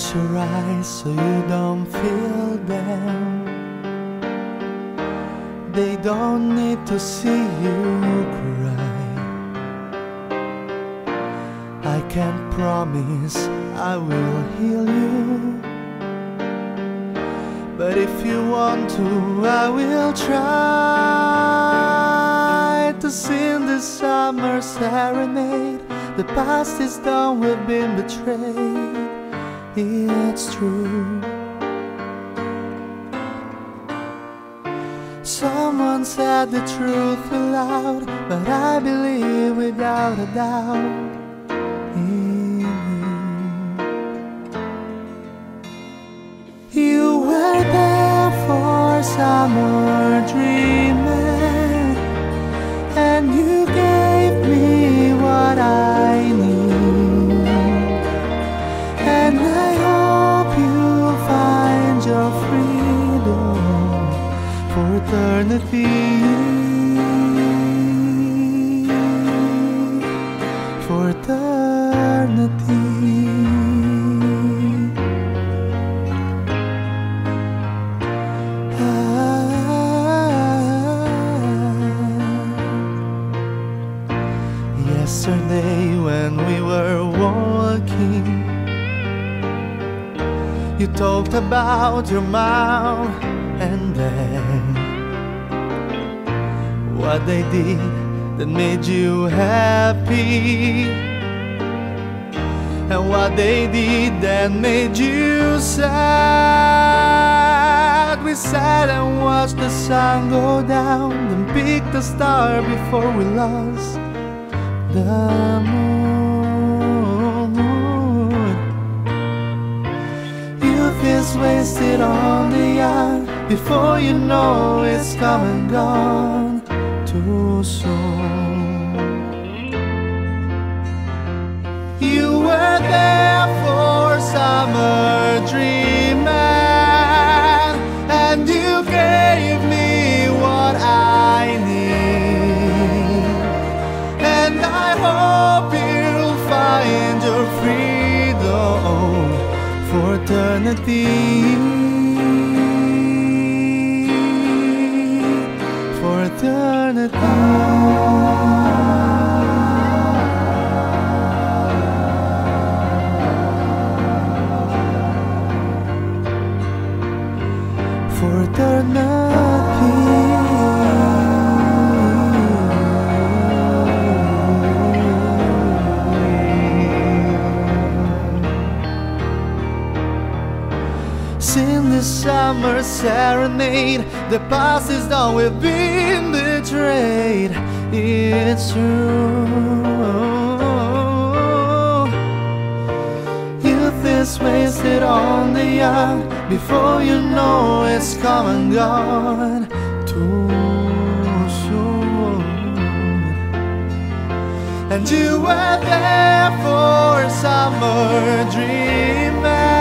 Close your eyes so you don't feel them. They don't need to see you cry. I can't promise I will heal you, but if you want to, I will try to sing the summer serenade. The past is done, we've been betrayed. It's true. Someone said the truth aloud, but I believe without a doubt in you. You were there for summer dreaming, and you gave me what I need. Eternity, for eternity. Yesterday when we were walking, you talked about your mom and dad, what they did that made you happy, and what they did that made you sad. We sat and watched the sun go down and picked a star before we lost the moon. Youth is wasted on the young, before you know it's come and gone too soon. You were there for summer dreaming, and you gave me what I need, and I hope you'll find your freedom for eternity. For eternity. Sing this summer serenade. The past is done, we've been betrayed. It's true. Youth is wasted on the young, before you know it's come and gone too soon. And you were there for summer dreaming,